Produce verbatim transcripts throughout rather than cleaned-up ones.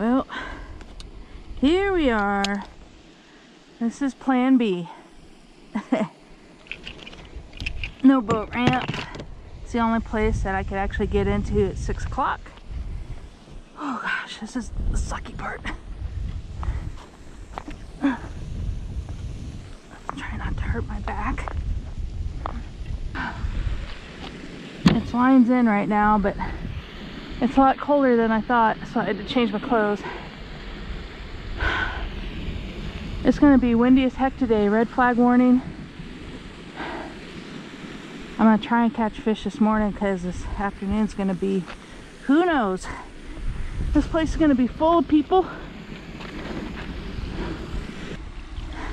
Well, here we are. This is plan B. No boat ramp. It's the only place that I could actually get into at six o'clock. Oh gosh, this is the sucky part. Try not to hurt my back. It's lines in right now, but it's a lot colder than I thought, so I had to change my clothes. It's gonna be windy as heck today, red flag warning. I'm gonna try and catch fish this morning because this afternoon's gonna be, who knows? This place is gonna be full of people.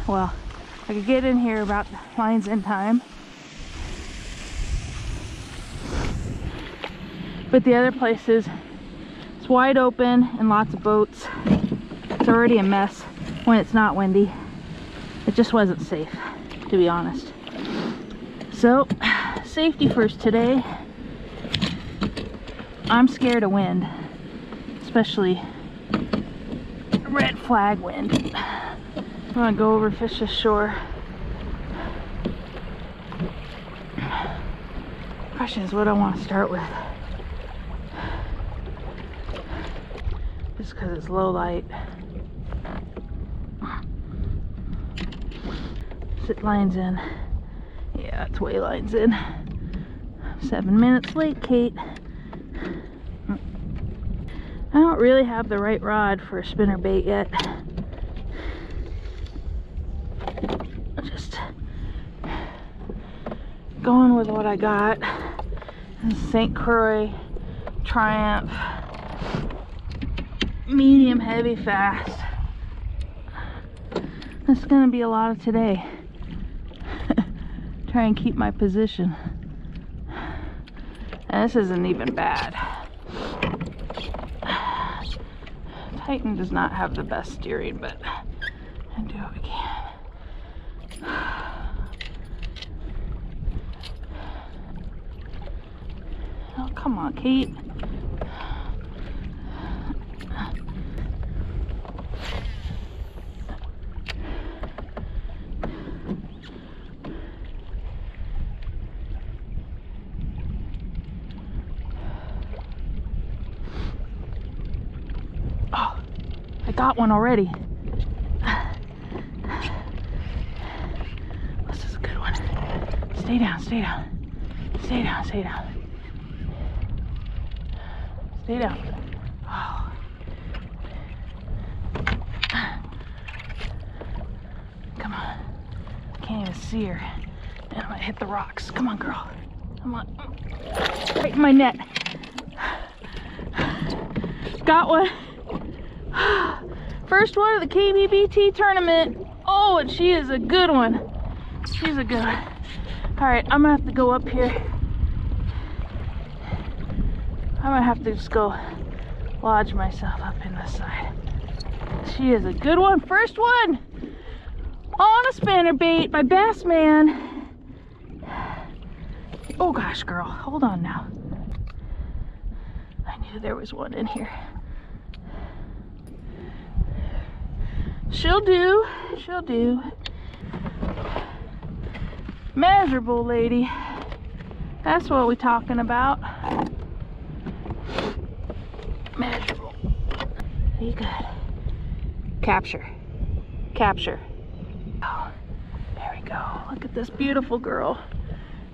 Well, I could get in here about lines in time. But the other places, it's wide open and lots of boats. It's already a mess when it's not windy. It just wasn't safe, to be honest. So, safety first today. I'm scared of wind, especially red flag wind. I'm gonna go over fish this shore. Question is what I want to start with. Just because it's low light. Sit lines in. Yeah, it's way lines in. Seven minutes late, Kate. I don't really have the right rod for a spinnerbait yet. Just going with what I got. Saint Croix Triumph. Medium heavy fast. That's gonna be a lot of today. Try and keep my position. And this isn't even bad. Titan does not have the best steering, but I do what we can. Oh, come on, Kate. Got one already. This is a good one. Stay down, stay down. Stay down, stay down. Stay down. Oh. Come on. Can't even see her. And I'm gonna hit the rocks. Come on, girl. Come on. Right in my net. Got one. First one of the K B B T tournament. Oh, and she is a good one. She's a good one. All right, I'm gonna have to go up here. I'm gonna have to just go lodge myself up in this side. She is a good one. First one on a spinnerbait by Bassman. Oh gosh, girl, hold on now. I knew there was one in here. She'll do, she'll do. Measurable lady. That's what we're talking about. Measurable. You got it. Capture. Capture. Oh, there we go. Look at this beautiful girl.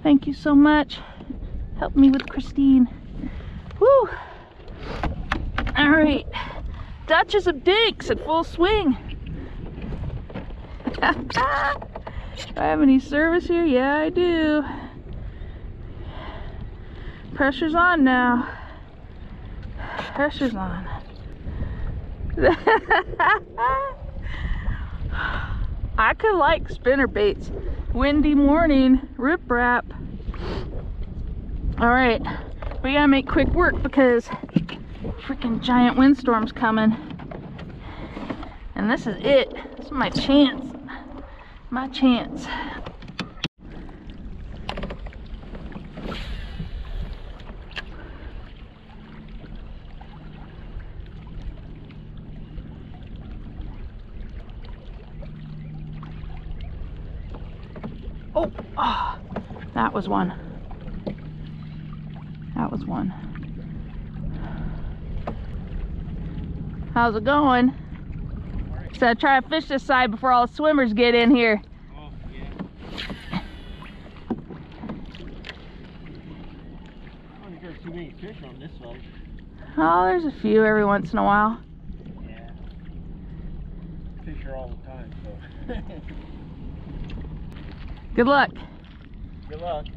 Thank you so much. Help me with Christine. Woo! Alright. Duchess of Dinks at full swing. Do I have any service here? Yeah, I do. Pressure's on now. Pressure's on. I could like spinner baits. Windy morning, rip rap. All right, we gotta make quick work because freaking giant windstorm's coming. And this is it. This is my chance. My chance. Oh, oh, that was one. That was one. How's it going? Right. So I try to fish this side before all the swimmers get in here. Oh, yeah. I don't think there's too many fish on this one. Oh, there's a few every once in a while. Yeah. Fish her all the time, so. Good luck. Good luck.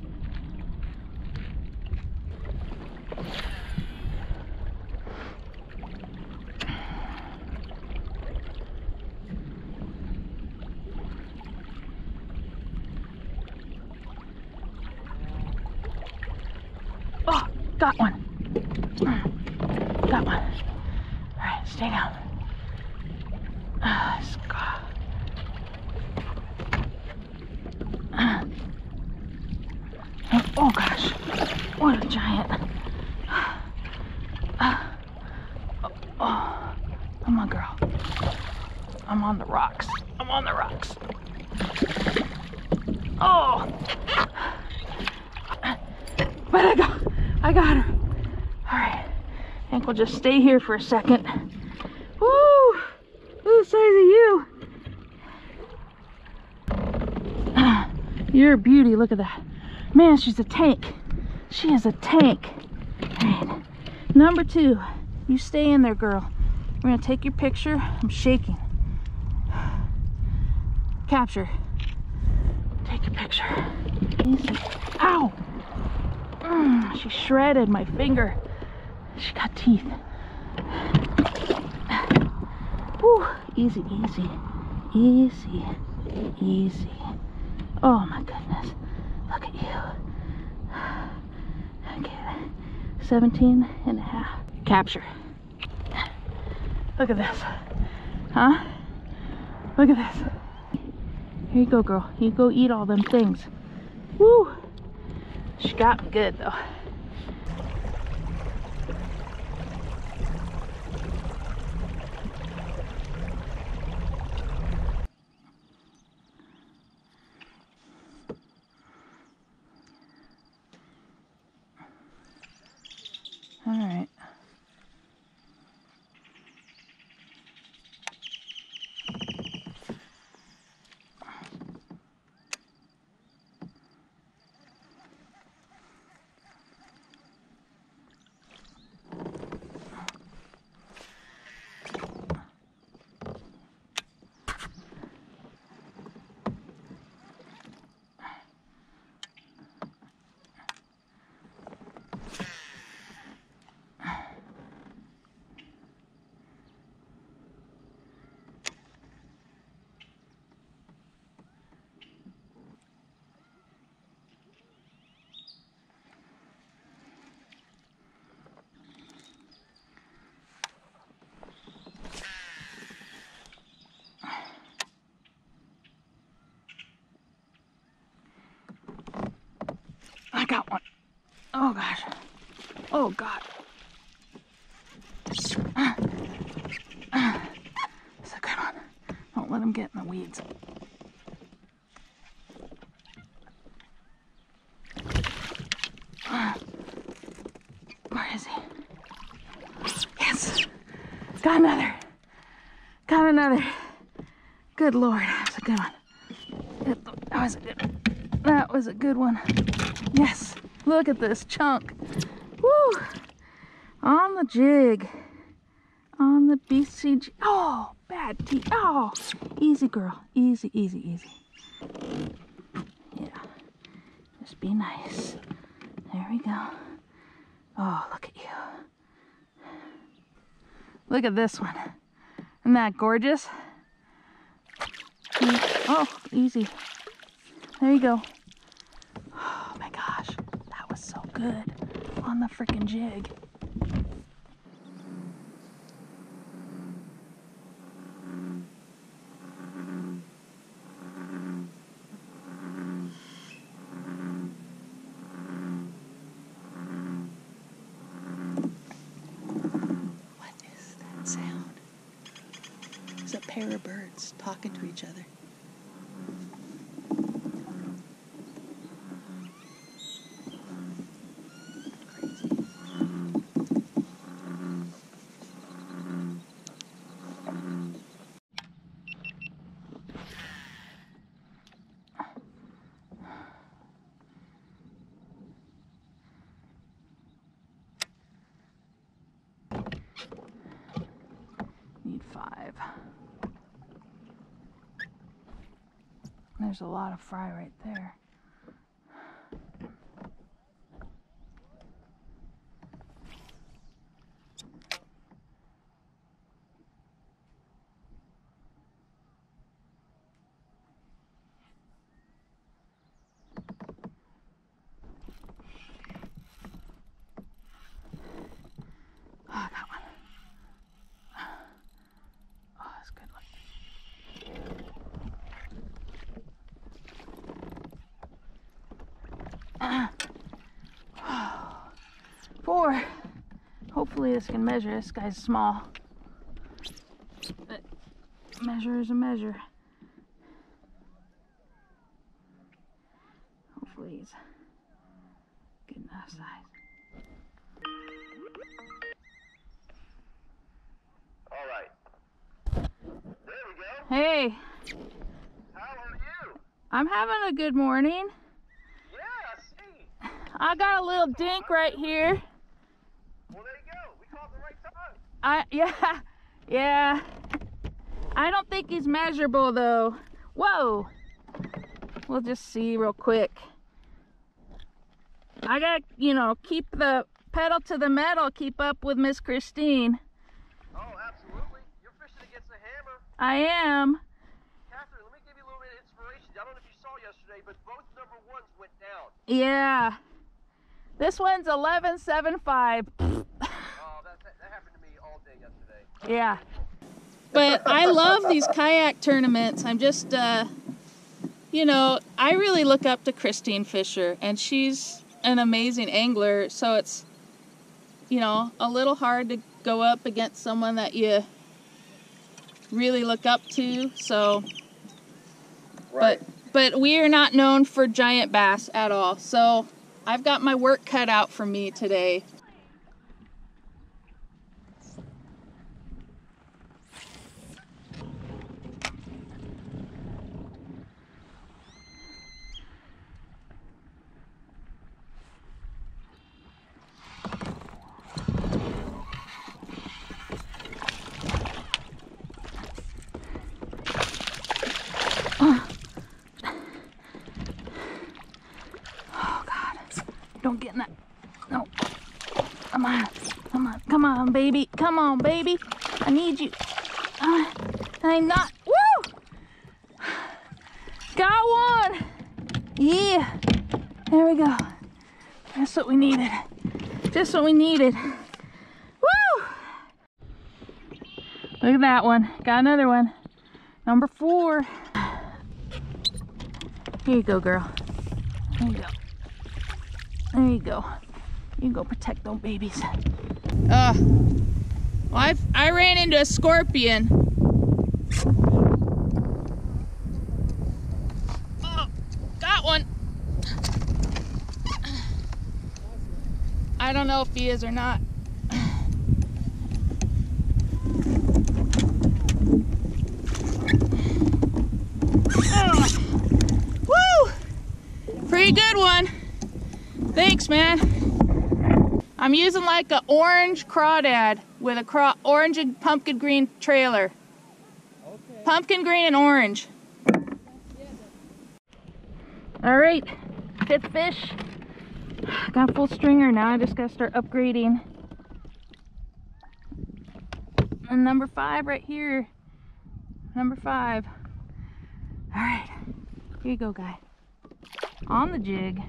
Oh, got one. Got one. All right, stay down. Oh gosh, what a giant. Uh, oh, oh. Come on, girl. I'm on the rocks. I'm on the rocks. Oh! But I got, I got her. Alright, I think we'll just stay here for a second. Woo! Who says you? You're a beauty, look at that. Man, she's a tank. She is a tank. Alright. Number two. You stay in there, girl. We're gonna take your picture. I'm shaking. Capture. Take your picture. Easy. Ow! Mm, she shredded my finger. She got teeth. Whew. Easy, easy. Easy. Easy. Oh my goodness. Look at you. Okay, seventeen and a half. Capture. Look at this. Huh? Look at this. Here you go, girl. You go eat all them things. Woo! She got me good, though. Alright. I got one. Oh gosh. Oh god. It's uh, uh, a good one. Don't let him get in the weeds. Uh, where is he? Yes. Got another. Got another. Good lord. That was a good one. That was a good one. That was a good one. Yes, look at this chunk. Woo! On the jig. On the B C G. Oh, bad teeth. Oh, easy girl. Easy, easy, easy. Yeah. Just be nice. There we go. Oh, look at you. Look at this one. Isn't that gorgeous? Oh, easy. There you go. Oh my gosh, that was so good on the freaking jig. What is that sound? It's a pair of birds talking to each other. need five. There's a lot of fry right there. Four. Hopefully this can measure. This guy's small. But measure is a measure. Hopefully he's good enough size. All right. There we go. Hey. How are you? I'm having a good morning. I got a little dink right here. Well, there you go. We caught the right time. I yeah, yeah. I don't think he's measurable though. Whoa. We'll just see real quick. I gotta, you know, keep the pedal to the metal. Keep up with Miss Christine. Oh, absolutely. You're fishing against a hammer. I am. Catherine, let me give you a little bit of inspiration. I don't know if you saw yesterday, but both number ones went down. Yeah. This one's eleven seventy-five. Oh, that, that happened to me all day yesterday. Yeah. But I love these kayak tournaments. I'm just, uh, you know, I really look up to Christine Fisher, and she's an amazing angler. So it's, you know, a little hard to go up against someone that you really look up to. So, right. But, but we are not known for giant bass at all. So I've got my work cut out for me today. Don't get in that. No. Come on. Come on. Come on, baby. Come on, baby. I need you. Uh, I'm not. Woo! Got one. Yeah. There we go. That's what we needed. Just what we needed. Woo! Look at that one. Got another one. Number four. Here you go, girl. There you go. There you go. You go protect those babies. Uh, well, I've, I ran into a scorpion. Oh, got one. I don't know if he is or not. Oh. Woo! Pretty good one. Thanks, man. I'm using like an orange crawdad with a craw orange and pumpkin green trailer. Okay. Pumpkin green and orange. All right, fifth fish. Got a full stringer now. I just gotta start upgrading. And number five right here. Number five. All right, here you go, guy. On the jig.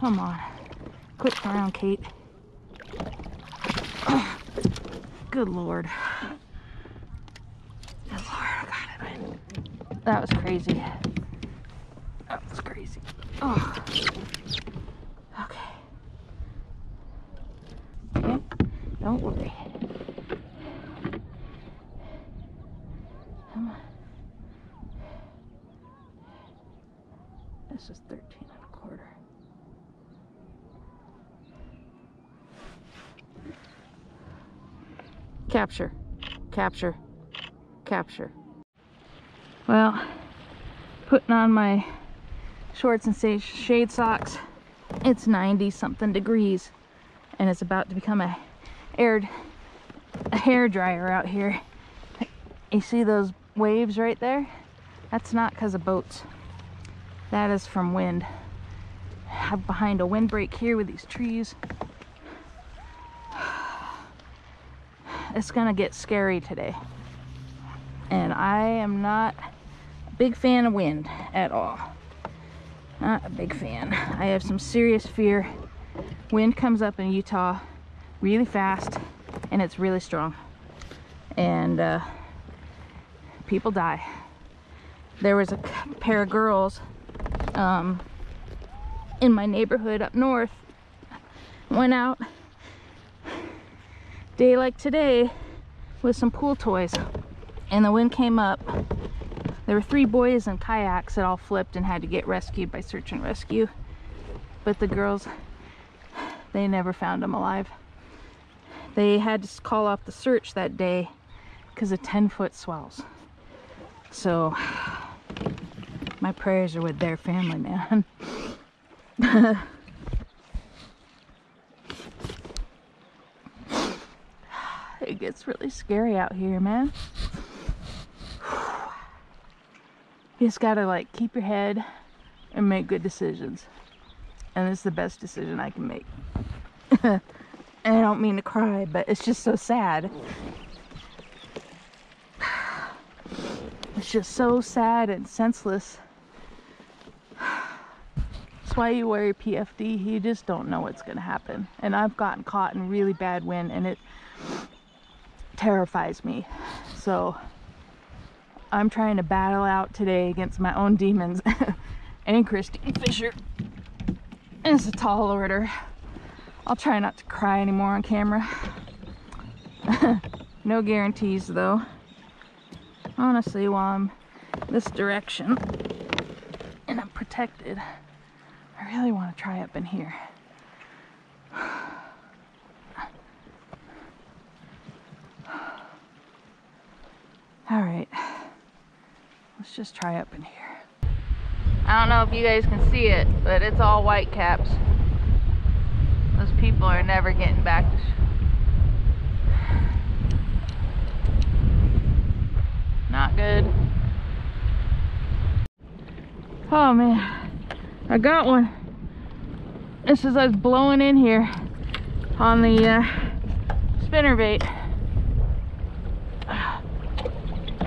Come on. Quit around, Kate. Oh, good Lord. Good Lord, I got it in. That was crazy. That was crazy. Oh. Okay. Okay. Don't worry. Come on. This is thirteen and a quarter. Capture, capture, capture. Well, putting on my shorts and shade socks, it's ninety something degrees and it's about to become a, air, a hair dryer out here. You see those waves right there? That's not because of boats. That is from wind. I'm behind a windbreak here with these trees. It's gonna get scary today. And I am not a big fan of wind at all. Not a big fan. I have some serious fear. Wind comes up in Utah really fast and it's really strong. And uh, people die. There was a pair of girls Um, in my neighborhood up north, went out day like today with some pool toys and the wind came up. There were three boys in kayaks that all flipped and had to get rescued by search and rescue, but the girls, they never found them alive. They had to call off the search that day because of ten foot swells. So my prayers are with their family, man. It gets really scary out here, man. You just gotta like keep your head and make good decisions. And it's the best decision I can make. And I don't mean to cry, but it's just so sad. It's just so sad and senseless. That's why you wear your P F D. You just don't know what's going to happen. And I've gotten caught in really bad wind and it terrifies me. So I'm trying to battle out today against my own demons and Christine Fisher. And it's a tall order. I'll try not to cry anymore on camera. No guarantees though. Honestly, while I'm this direction and I'm protected, I really want to try up in here. All right, let's just try up in here. I don't know if you guys can see it, but it's all white caps. Those people are never getting back to sh- Not good. Oh man. I got one. This is us blowing in here on the uh, spinnerbait.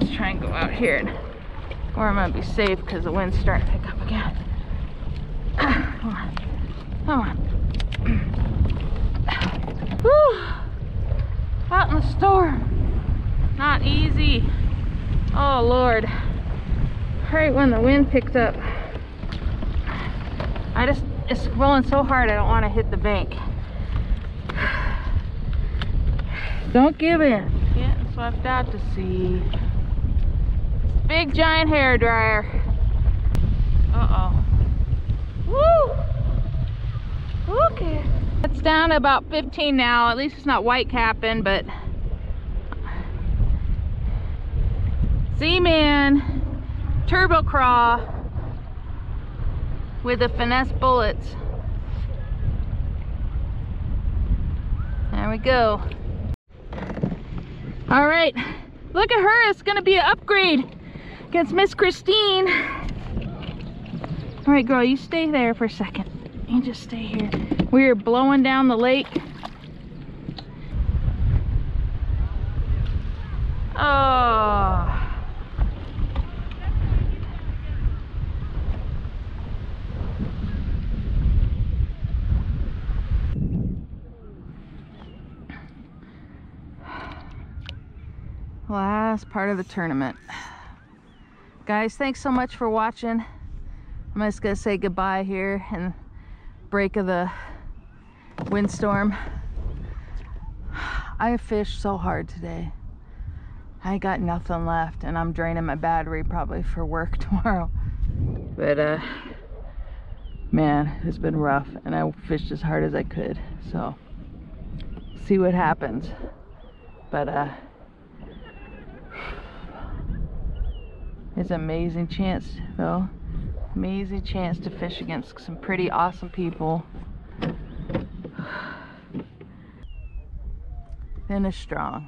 Let's try and go out here and where I'm gonna be safe because the wind's starting to pick up again. Come on. Come on. Woo! Out in the storm. Not easy. Oh Lord. Right when the wind picked up. I just, it's rolling so hard I don't want to hit the bank. Don't give in. Getting swept out to sea. Big giant hair dryer. Uh-oh. Woo! Okay. It's down to about fifteen now. At least it's not white capping, but... Z-Man, turbo craw. With the finesse bullets. There we go. All right, look at her, it's gonna be an upgrade against Miss Christine. All right, girl, you stay there for a second. You just stay here. We are blowing down the lake. Oh. last part of the tournament. Guys, thanks so much for watching. I'm just gonna say goodbye here and break of the windstorm. I fished so hard today. I got nothing left, and I'm draining my battery probably for work tomorrow. But uh, man, it's been rough, and I fished as hard as I could. So see what happens. But uh, it's an amazing chance though. Amazing chance to fish against some pretty awesome people. Finish strong.